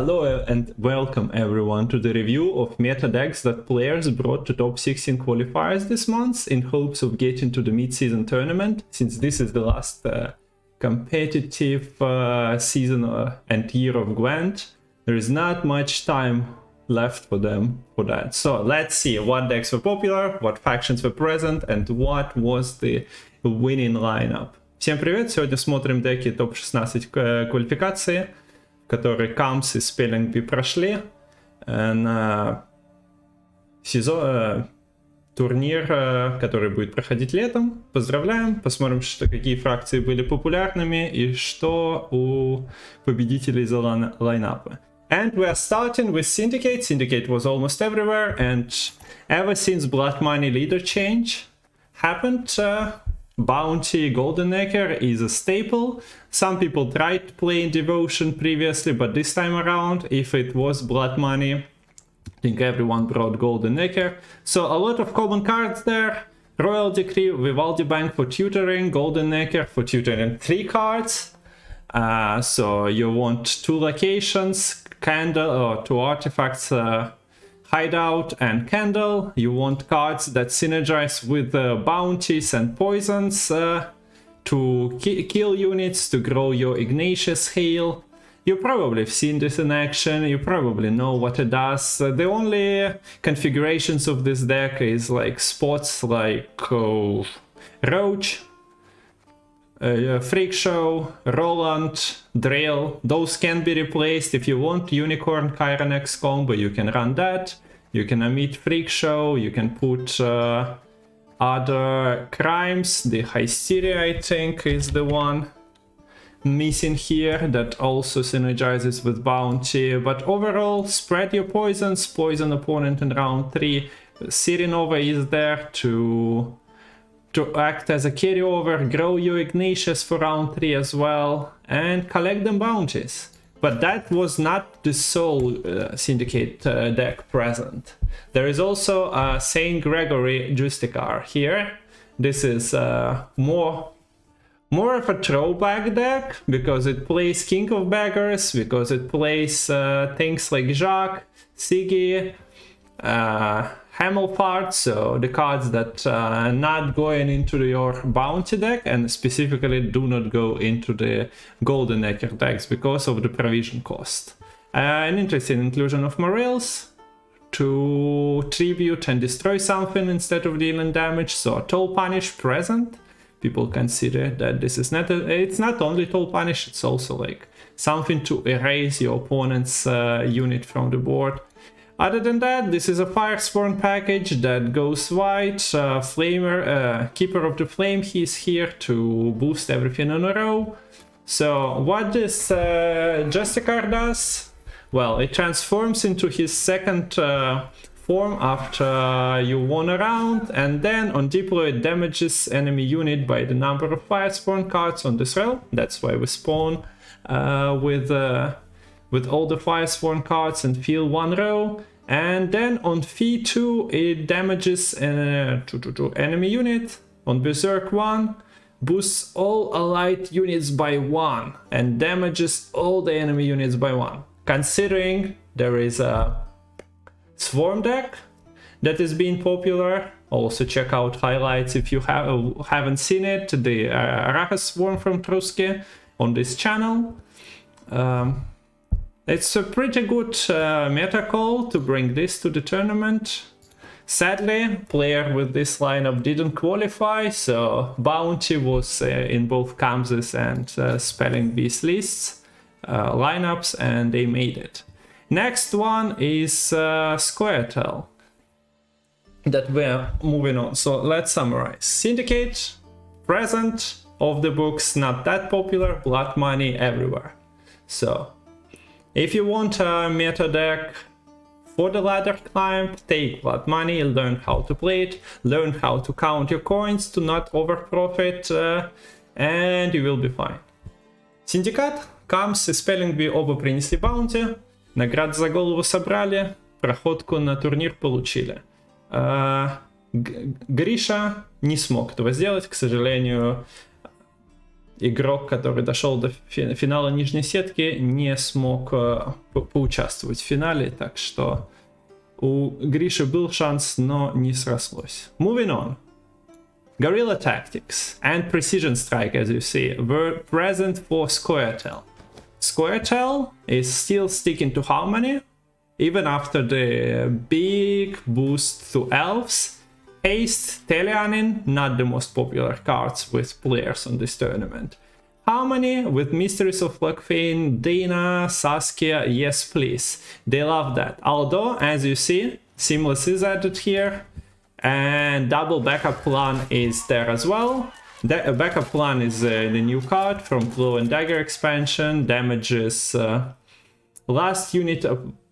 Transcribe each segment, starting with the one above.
Hello and welcome everyone to the review of meta decks that players brought to top 16 qualifiers this month in hopes of getting to the mid-season tournament, since this is the last competitive season and year of Gwent. There is not much time left for them for that. So let's see what decks were popular, what factions were present, and what was the winning lineup. Всем привет! Сегодня смотрим деки топ 16 квалификации, которые Камс и Spelling Bee прошли на турнир, который будет проходить летом. Поздравляем, посмотрим, какие фракции были популярными и что у победителей за лайнапы. And we are starting with Syndicate. Syndicate was almost everywhere, and ever since Blood Money leader change happened, Bounty Golden Ecker is a staple. Some people tried playing Devotion previously, but this time around, if it was Blood Money, I think everyone brought Golden Ecker. So a lot of common cards there. Royal Decree, Vivaldi Bank for tutoring, Golden Ecker for tutoring 3 cards. So you want 2 locations, Candle, or 2 artifacts, Hideout and Candle. You want cards that synergize with bounties and poisons to kill units, to grow your Ignatius heal. You probably have seen this in action, you probably know what it does. The only configurations of this deck is like spots like Roach, Freakshow, Roland, Drill. Those can be replaced. If you want Unicorn Chiron X combo, you can run that. You can omit Freakshow, you can put other crimes. The Hysteria, I think, is the one missing here that also synergizes with Bounty. But overall, spread your poisons, poison opponent in round 3. Sirinova is there to act as a carryover, grow your Ignatius for round 3 as well, and collect them bounties. But that was not the sole Syndicate deck present. There is also a Saint Gregory Justicar here. This is more of a throwback deck, because it plays King of Beggars, because it plays things like Jacques, Siggy, Hamel part, so the cards that are not going into your bounty deck, and specifically do not go into the Golden Ecker decks because of the provision cost. An interesting inclusion of morals to tribute and destroy something instead of dealing damage. So Toll Punish present. People consider that this is not it's not only Toll Punish, it's also like something to erase your opponent's unit from the board. Other than that, this is a Firesworn package that goes white. Keeper of the Flame, he's here to boost everything in a row. So what this Justicar does? Well, it transforms into his second form after you won a round, and then on deploy it damages enemy unit by the number of Firesworn cards on this row. That's why we spawn with all the Firesworn cards and fill 1 row, and then on Fee 2 it damages enemy unit. On Berserk 1 boosts all allied units by 1 and damages all the enemy units by 1. Considering there is a Swarm deck that is being popular, also check out highlights if you haven't seen it, the Arachas Swarm from Trusky on this channel. It's a pretty good meta call to bring this to the tournament. Sadly, player with this lineup didn't qualify, so Bounty was in both Kams's and Spelling Bee's lists, lineups, and they made it. Next one is Scoia'tael that we're moving on. So let's summarize. Syndicate, present, off the books, not that popular, Blood Money everywhere. So if you want a meta deck for the ladder climb, take Blood Money, learn how to play it, learn how to count your coins to not overprofit, and you will be fine. Syndicate comes из Spelling Bee, оба принесли баунти, наград за голову собрали, проходку на турнир получили. Гриша не смог этого сделать, к сожалению. игрок, который дошел до финала нижней сетки, не смог поучаствовать в финале, так что у Гриши был шанс, но не срослось. Moving on. Guerrilla tactics and precision strike, as you see, were present for Scoia'tael. Scoia'tael is still sticking to harmony, even after the big boost to elves. Haste, Teleanin, not the most popular cards with players on this tournament. Harmony with Mysteries of Lakfane, Dina, Saskia, yes please. They love that. Although, as you see, Seamless is added here. And double backup plan is there as well. The backup plan is the new card from Glow and Dagger expansion. Damages last unit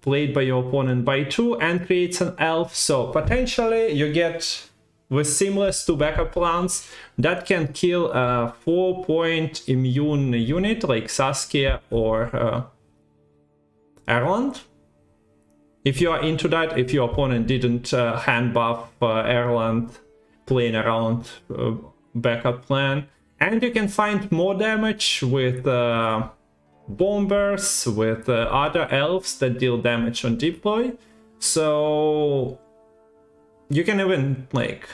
played by your opponent by 2 and creates an elf. So potentially you get with Seamless 2 backup plans that can kill a 4-point immune unit like Saskia or Erland. If you are into that, if your opponent didn't hand buff Erland playing around backup plan. And you can find more damage with bombers, with other elves that deal damage on deploy. So you can even like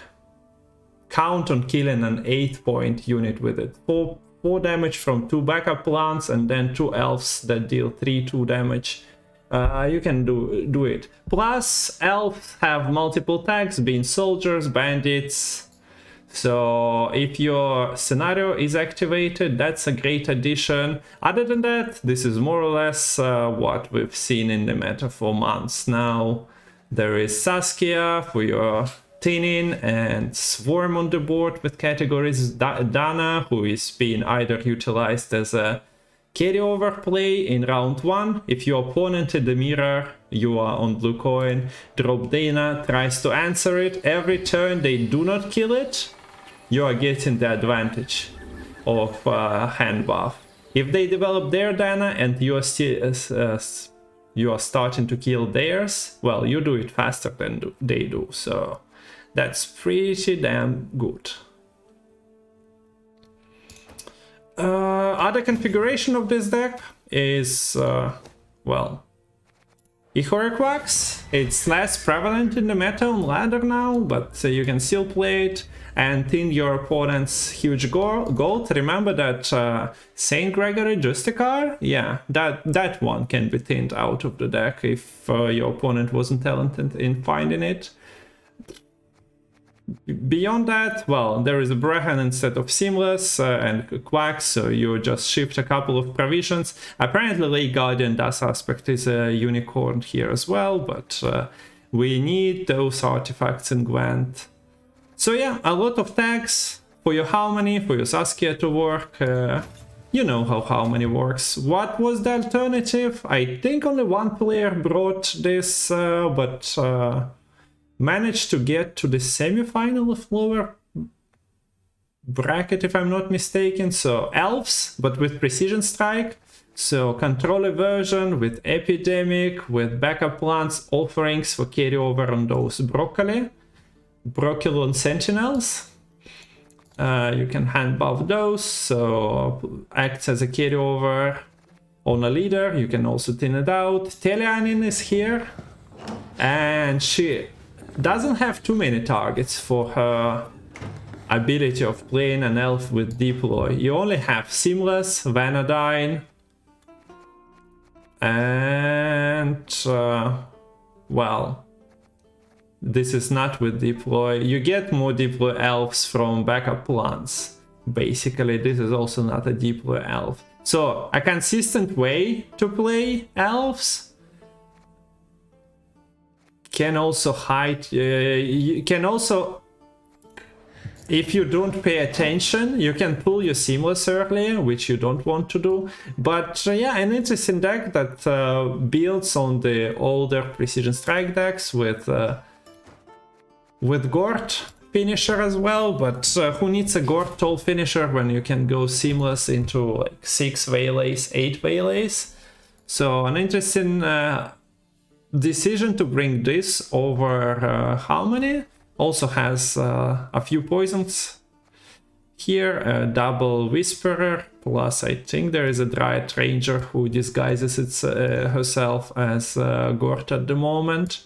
count on killing an 8-point unit with it. 4 damage from 2 backup plants and then 2 elves that deal 3-2 damage. You can do it. Plus, elves have multiple tags, being soldiers, bandits. So if your scenario is activated, that's a great addition. Other than that, this is more or less what we've seen in the meta for months now. There is Saskia for your Tinnin and Swarm on the board with categories. Dana, who is being either utilized as a carryover play in round 1. If your opponent in the mirror, you are on blue coin, drop Dana, tries to answer it. Every turn they do not kill it, you are getting the advantage of hand buff. If they develop their Dana and you are still you are starting to kill theirs, well, you do it faster than they do. So that's pretty damn good. Other configuration of this deck is, well, Ihoric Wax. It's less prevalent in the meta on ladder now, but you can still play it and thin your opponent's huge gold. Remember that Saint Gregory Justicar? Yeah, that one can be thinned out of the deck if your opponent wasn't talented in finding it. Beyond that, well, there is a Brehan instead of Seamless and Quack, so you just shift a couple of provisions. Apparently Late Guardian Dust Aspect is a unicorn here as well, but we need those artifacts in Gwent. So yeah, a lot of tags for your Harmony, for your Saskia to work. You know how Harmony works. What was the alternative? I think only one player brought this, but managed to get to the semi-final of lower bracket, if I'm not mistaken. So elves, but with precision strike. So controller version with epidemic, with backup plans, offerings for carryover on those brocculon sentinels. You can hand buff those, so acts as a carryover on a leader. You can also thin it out. Teleanin is here, and she doesn't have too many targets for her ability of playing an elf with deploy. You only have Seamless, Vanadine, and well, this is not with deploy. You get more deploy elves from backup plans. Basically, this is also not a deploy elf. So a consistent way to play elves can also hide, you can also, if you don't pay attention, you can pull your Seamless earlier, which you don't want to do. But yeah, an interesting deck that builds on the older precision strike decks with Gort finisher as well. But who needs a Gort Toll finisher when you can go Seamless into like 6 waylays, 8 waylays? So an interesting decision to bring this over Harmony. Also has a few poisons Here, a double Whisperer, plus I think there is a Dryad Ranger who disguises herself as Gort at the moment.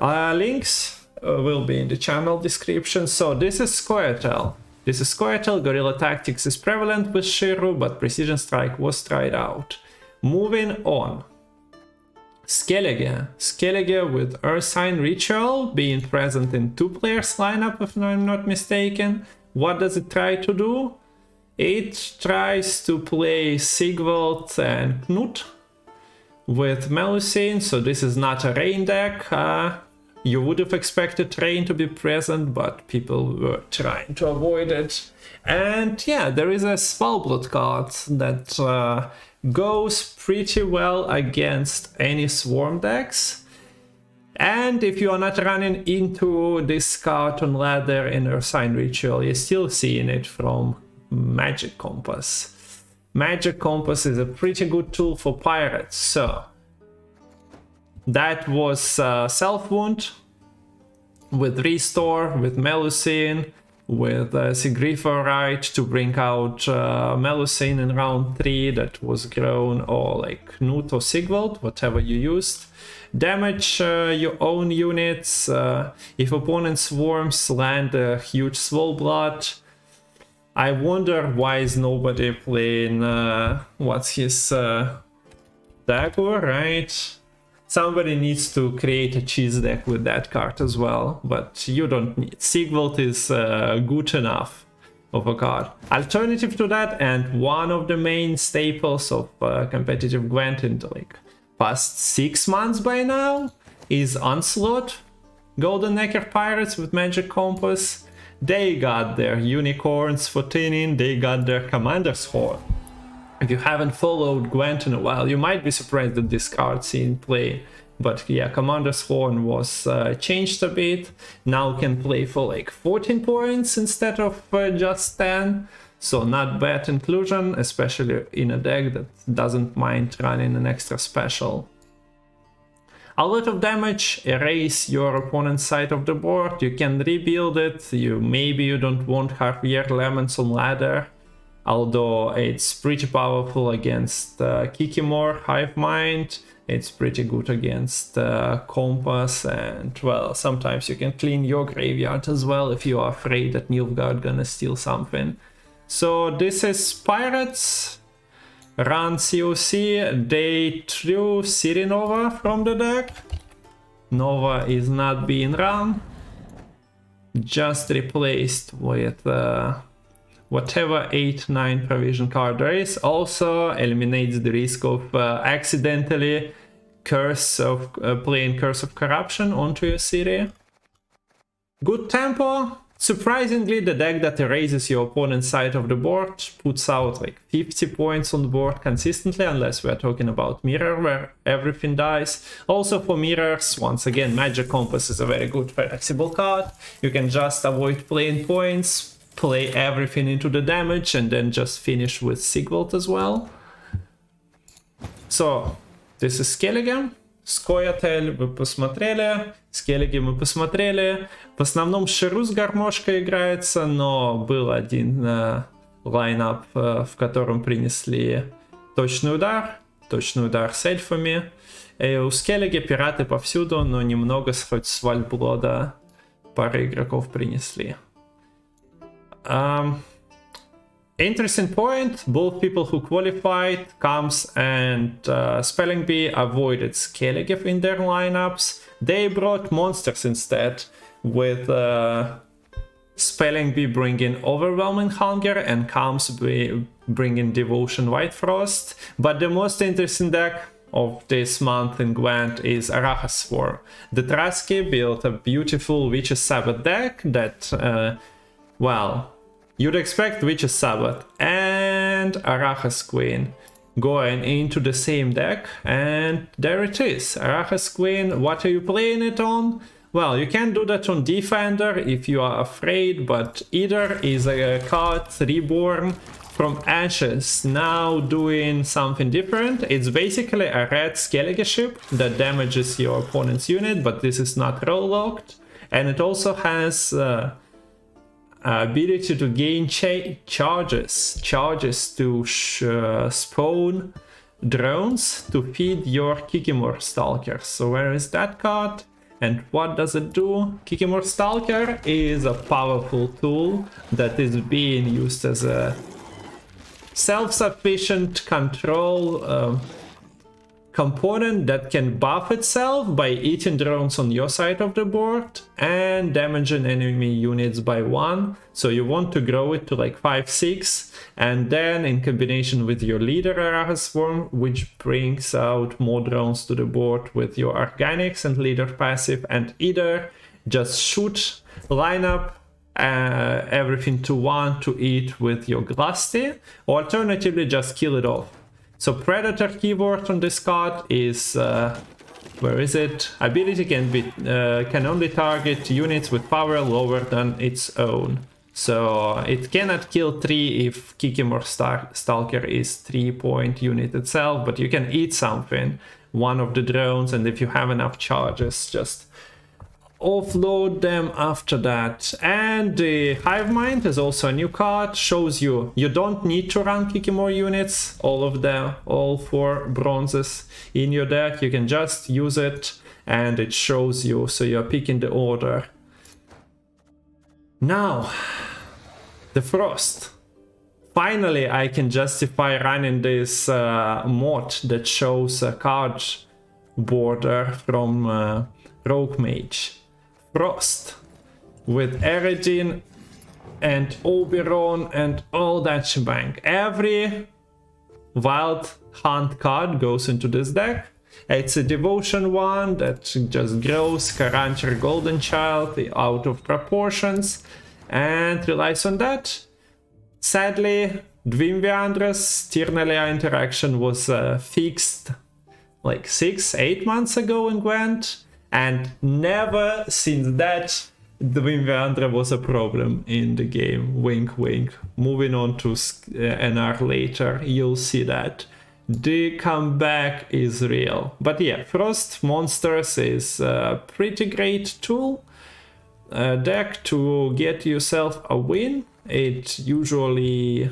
Links will be in the channel description. So this is Scoia'tael. This is Scoia'tael. Guerrilla Tactics is prevalent with Shiru, but Precision Strike was tried out. Moving on. Skellige. Skellige with Earth Sign Ritual, being present in two players lineup if I'm not mistaken. What does it try to do? It tries to play Sigvald and Knut with Melusine, so this is not a rain deck. You would have expected rain to be present, but people were trying to avoid it. And yeah, there is a Spellblood card that goes pretty well against any Swarm decks. And if you are not running into this card on ladder in Earth Sign Ritual, you're still seeing it from Magic Compass. Magic Compass is a pretty good tool for pirates, so that was Self-Wound with Restore, with Melusine, with Sigriforite to bring out Melusine in round 3 that was grown, or like Knut or Sigvald, whatever you used. Damage your own units. If opponent swarms, land a huge Spellblood. I wonder why is nobody playing what's his dagger, right? Somebody needs to create a cheese deck with that card as well, but you don't need. Sigvald is good enough of a card. Alternative to that, and one of the main staples of competitive Gwent in the league past 6 months by now, is Onslaught. Golden Ecker Pirates with Magic Compass. They got their Unicorns for Tinning, they got their Commander's Horn. If you haven't followed Gwent in a while, you might be surprised that this card's in play. But yeah, Commander's Horn was changed a bit. Now can play for like 14 points instead of just 10. So not bad inclusion, especially in a deck that doesn't mind running an extra special. A lot of damage, erase your opponent's side of the board, you can rebuild it, maybe you don't want half-year lemons on ladder, although it's pretty powerful against Kikimor, Hive Mind, it's pretty good against Compass, and well, sometimes you can clean your graveyard as well if you are afraid that Nilfgaard gonna steal something. So this is Pirates, run COC, they threw City Nova from the deck. Nova is not being run, just replaced with whatever 8-9 provision card there is. Also eliminates the risk of accidentally playing Curse of Corruption onto your city. Good tempo. Surprisingly, the deck that erases your opponent's side of the board puts out like 50 points on the board consistently, unless we're talking about Mirror, where everything dies. Also for Mirrors, once again, Magic Compass is a very good flexible card. You can just avoid playing points, play everything into the damage, and then just finish with Sigvald as well. So, this is Skellige. Scoia'tael вы посмотрели, Скеллиги мы посмотрели. В основном Ширу с гармошкой играется, но был один лайнап, в котором принесли точный удар с эльфами. И у Скеллиги пираты повсюду, но немного хоть с Вальблода пары игроков принесли. Interesting point, both people who qualified, Kams and Spelling Bee, avoided Skellige in their lineups. They brought monsters instead, with Spelling Bee bringing Overwhelming Hunger and Kams bringing Devotion White Frost. But the most interesting deck of this month in Gwent is Arachas Swarm. The Traski built a beautiful Witch's Sabbath deck that, well, you'd expect Witch's Sabbath and Arachas Queen going into the same deck, and there it is. Arachas Queen, what are you playing it on? Well, you can do that on Defender if you are afraid, but either is a card reborn from Ashes now doing something different. It's basically a red Skellige ship that damages your opponent's unit, but this is not roll locked, and it also has ability to gain charges to spawn drones to feed your Kikimor Stalker. So where is that card and what does it do? Kikimor Stalker is a powerful tool that is being used as a self-sufficient control component that can buff itself by eating drones on your side of the board and damaging enemy units by 1. So you want to grow it to like 5-6, and then in combination with your leader Arachas Swarm, which brings out more drones to the board with your organics and leader passive, and either just shoot, line up everything to 1 to eat with your Glusty, or alternatively just kill it off. So Predator keyword on this card is, where is it? Ability can only target units with power lower than its own. So it cannot kill 3 if Kikimor Stalker is 3-point unit itself, but you can eat something, one of the drones, and if you have enough charges, just offload them after that. And the Hive Mind is also a new card, shows you don't need to run Kikimor units, all of them, all 4 bronzes in your deck. You can just use it and it shows you, so you're picking the order. Now, the Frost. Finally, I can justify running this mod that shows a card border from Rogue Mage. Frost with Eredin and Oberon and all that shebang. Every Wild Hunt card goes into this deck. It's a devotion one that just grows Karantir Golden Child out of proportions and relies on that. Sadly, Dvimviandra's Tyrnelia interaction was fixed like 6-8 months ago in Gwent, and never since that the Dvimviandra was a problem in the game. Wink wink. Moving on to NR later, you'll see that the comeback is real. But yeah, Frost Monsters is a pretty great tool deck to get yourself a win. It usually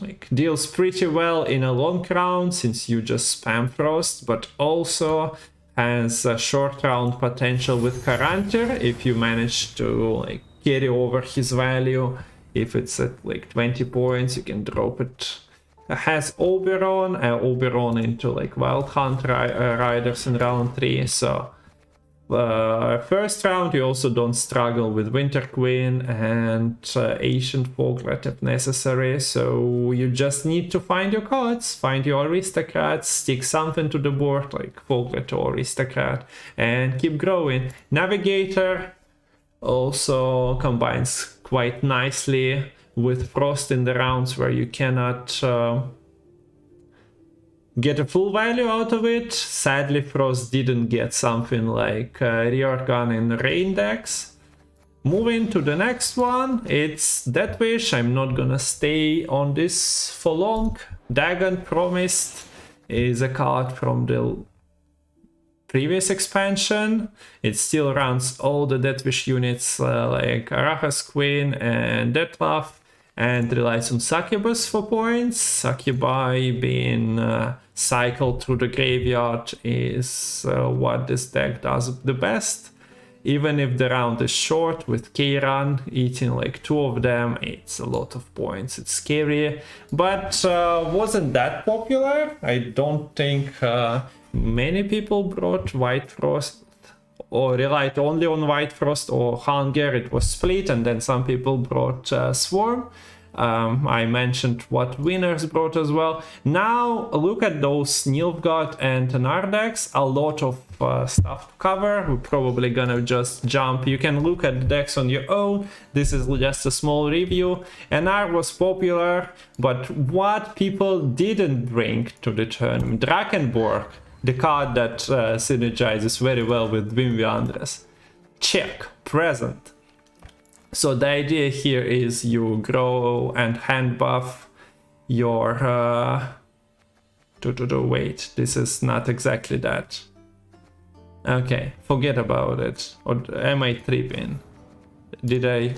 like deals pretty well in a long round since you just spam Frost, but also has a short round potential with Karantir if you manage to like carry over his value. If it's at like 20 points, you can drop it. It has Oberon, Oberon into like Wild Hunt Riders in round 3, so first round you also don't struggle with Winter Queen and Ancient Foglet if necessary. So you just need to find your cards, find your aristocrats, stick something to the board like Foglet or aristocrat, and keep growing. Navigator also combines quite nicely with Frost in the rounds where you cannot get a full value out of it. Sadly, Frost didn't get something like Reorgan in Rain decks. Moving to the next one, it's Deathwish. I'm not gonna stay on this for long. Dagon Promised is a card from the previous expansion. It still runs all the Deathwish units like Arachas Queen and Deathloaf, and relies on Succubus for points. Succubi being cycled through the graveyard is what this deck does the best. Even if the round is short, with Chiron eating like 2 of them, it's a lot of points, it's scary. But wasn't that popular. I don't think many people brought White Frost or relied only on White Frost or Hunger. It was split, and then some people brought Swarm. I mentioned what winners brought as well. Now look at those Nilfgaard and Tenar decks. A lot of stuff to cover. We're probably gonna just jump. You can look at the decks on your own. This is just a small review. NR was popular, but what people didn't bring to the tournament. Drakenborg, the card that synergizes very well with Dvimviandras. Check, present. So the idea here is you grow and hand buff your... wait, this is not exactly that. Okay, forget about it. Or am I tripping? did I?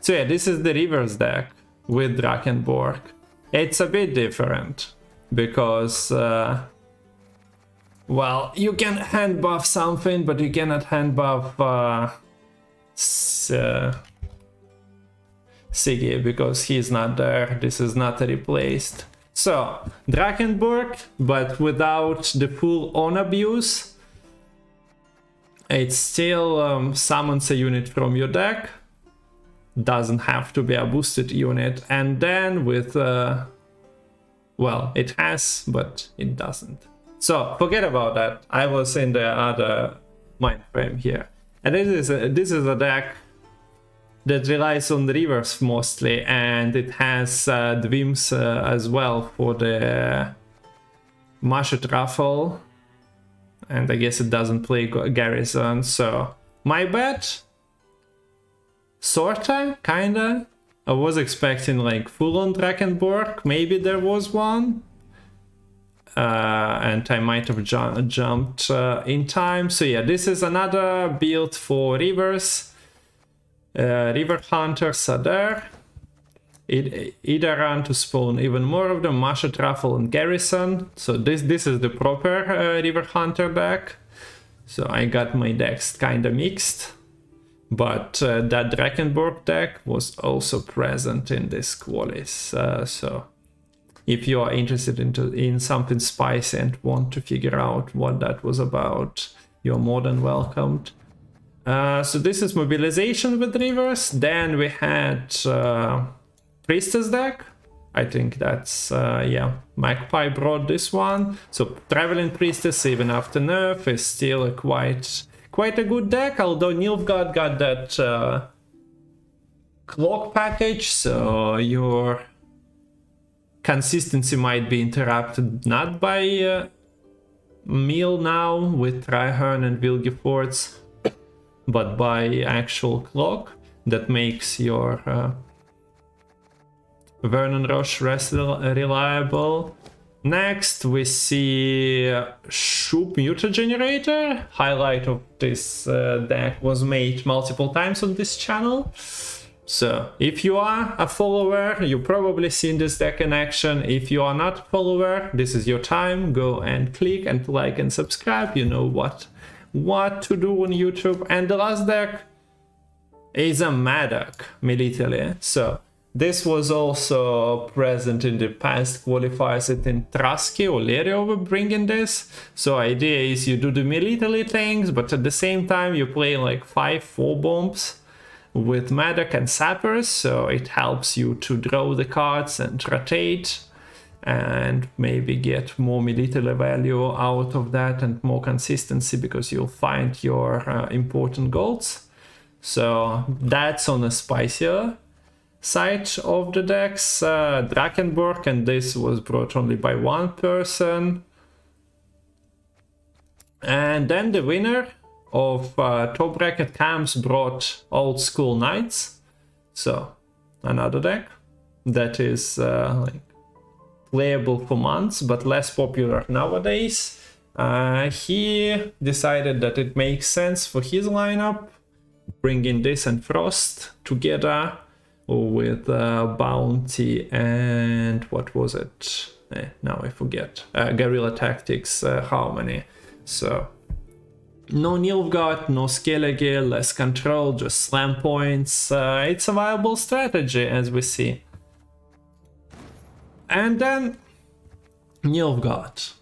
So yeah, this is the reverse deck with Drakenborg. It's a bit different because, well, you can hand buff something, but you cannot hand buff Siggy because he's not there. This is not replaced. So, Drakenborg, but without the full on abuse. It still summons a unit from your deck. Doesn't have to be a boosted unit. And then with, well, it has, but it doesn't. So forget about that. I was in the other mind frame here. And this is a deck that relies on the rivers mostly, and it has dwims as well for the Mashed Ruffle. And I guess it doesn't play Garrison, so my bet, sorta, kinda. I was expecting like full-on Drakenborg, maybe there was one. And I might have jumped in time. So yeah, this is another build for rivers. River hunters are there. Either run to spawn even more of them, Masha, Truffle and Garrison. So this is the proper river hunter deck. So I got my decks kinda mixed. But that Drakenborg deck was also present in this Qualis, so... If you are interested in something spicy and want to figure out what that was about, you're more than welcomed. So this is mobilization with rivers. Then we had Priestess deck. I think that's, yeah, Magpie brought this one. So Traveling Priestess, even after nerf, is still a quite a good deck, although Nilfgaard got that clock package, so you're... Consistency might be interrupted not by Mill now with Trihern and Vilgefortz, but by actual clock that makes your Vernon Roche reliable. Next we see Shoop Muta Generator. Highlight of this deck was made multiple times on this channel. So, if you are a follower, you've probably seen this deck in action. If you are not a follower, this is your time. Go and click and like and subscribe. You know what to do on YouTube. And the last deck is a mad deck, military. So, this was also present in the past qualifiers. I think Trusky or Lerio were bringing this. So, idea is you do the military things, but at the same time you play like 5-4 bombs with Madoc and Sappers, so it helps you to draw the cards and rotate and maybe get more military value out of that and more consistency because you'll find your important golds. So that's on a spicier side of the decks. Drakenborg, and this was brought only by one person. And then the winner of top bracket camps brought Old School Knights, so another deck that is like playable for months but less popular nowadays. He decided that it makes sense for his lineup, bringing this and Frost together with Bounty and what was it? Now I forget. Guerrilla Tactics, Harmony. So no Nilfgaard, no Skellige, less control, just slam points. It's a viable strategy, as we see. And then Nilfgaard.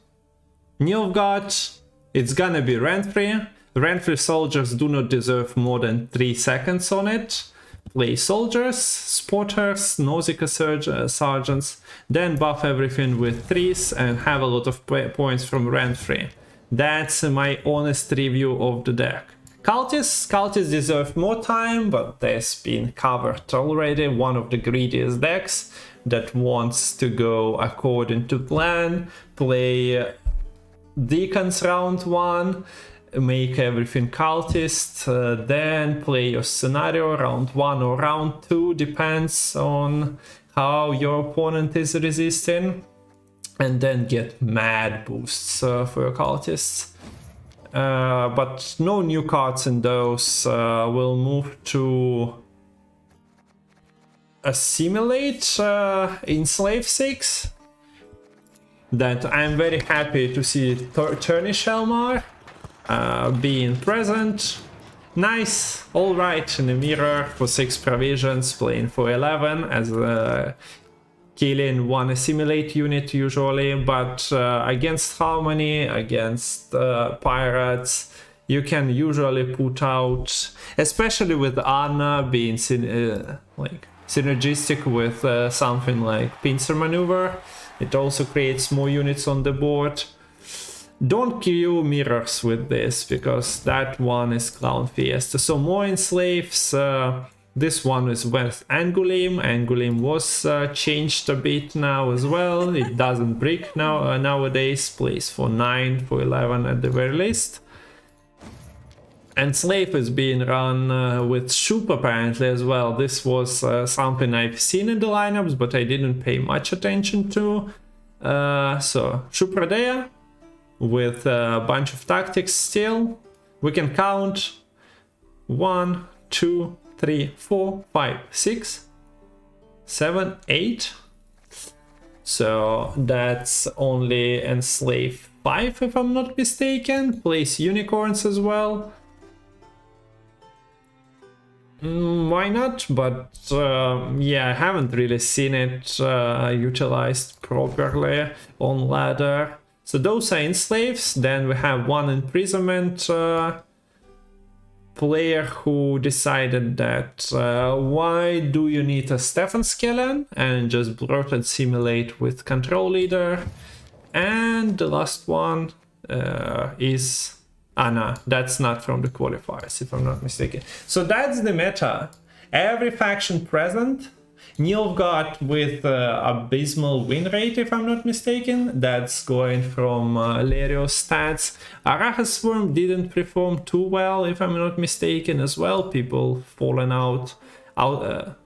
Nilfgaard, it's gonna be rent-free. Rent-free soldiers do not deserve more than 3 seconds on it. Play soldiers, spotters, Nausicaa sergeants, then buff everything with 3s and have a lot of points from rent-free. That's my honest review of the deck. Cultists. Cultists deserve more time, but they've been covered already. One of the greediest decks that wants to go according to plan. Play Deacons round 1, make everything cultist, then play your scenario round 1 or round 2, depends on how your opponent is resisting. And then get mad boosts for your cultists. but no new cards in those. We'll move to assimilate in slave 6. That I'm very happy to see Turnish Elmar being present. Nice, all right, in the mirror for 6 provisions, playing for 11 as killing 1 assimilate unit usually, but against harmony, against pirates, you can usually put out, especially with Anna being like synergistic with something like pincer maneuver. It also creates more units on the board. Don't kill mirrors with this, because that one is Clown Fiesta. So more enslaves. This one is with Angoulême. Angoulême was changed a bit now as well. It doesn't break now nowadays. Plays for 9, for 11 at the very least. Enslave is being run with Shoop apparently as well. This was something I've seen in the lineups, but I didn't pay much attention to. So Shoop Rodea. With a bunch of tactics still, we can count 1, 2, 3, 4, 5, 6, 7, 8. So that's only enslave 5 if I'm not mistaken. Place unicorns as well. Why not? But yeah, I haven't really seen it utilized properly on ladder. So those are enslaves. Then we have 1 imprisonment player who decided that why do you need a Stefan Skellen, and just brought and simulate with control leader. And the last one is Anna. That's not from the qualifiers if I'm not mistaken. So that's the meta. Every faction present. Nilfgaard with abysmal win rate, if I'm not mistaken. That's going from Lerio's stats. Arachas Worm didn't perform too well, if I'm not mistaken, as well. People fallen out. Other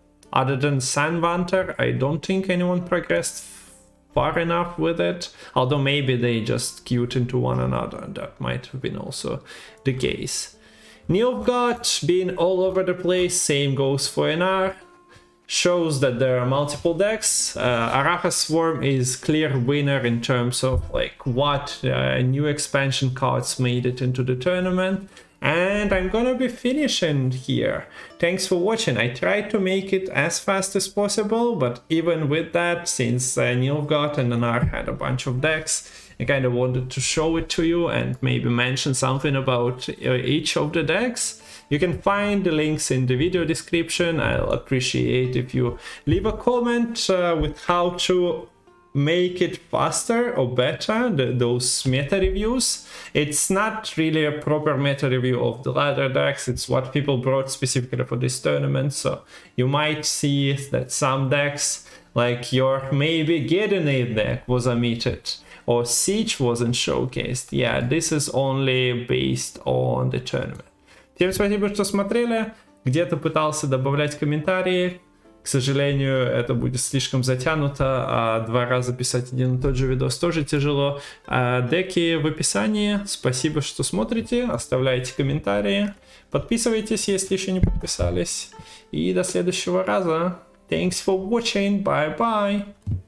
than Sandvanter, I don't think anyone progressed far enough with it. Although maybe they just queued into one another. That might have been also the case. Nilfgaard being all over the place. Same goes for NR. Shows that there are multiple decks. Arachas Worm is clear winner in terms of like what new expansion cards made it into the tournament. And I'm gonna be finishing here. Thanks for watching. I tried to make it as fast as possible, but even with that, since Nilfgaard and NR had a bunch of decks, I kind of wanted to show it to you and maybe mention something about each of the decks. You can find the links in the video description. I'll appreciate if you leave a comment with how to make it faster or better, those meta reviews. It's not really a proper meta review of the ladder decks. It's what people brought specifically for this tournament. So you might see that some decks, like your maybe Gedenade deck, was omitted. Or Siege wasn't showcased. Yeah, this is only based on the tournament. Всем спасибо, что смотрели. Где-то пытался добавлять комментарии. К сожалению, это будет слишком затянуто, а 2 раза писать один и тот же видос тоже тяжело. Деки в описании. Спасибо, что смотрите. Оставляйте комментарии. Подписывайтесь, если еще не подписались. И до следующего раза. Thanks for watching. Bye-bye.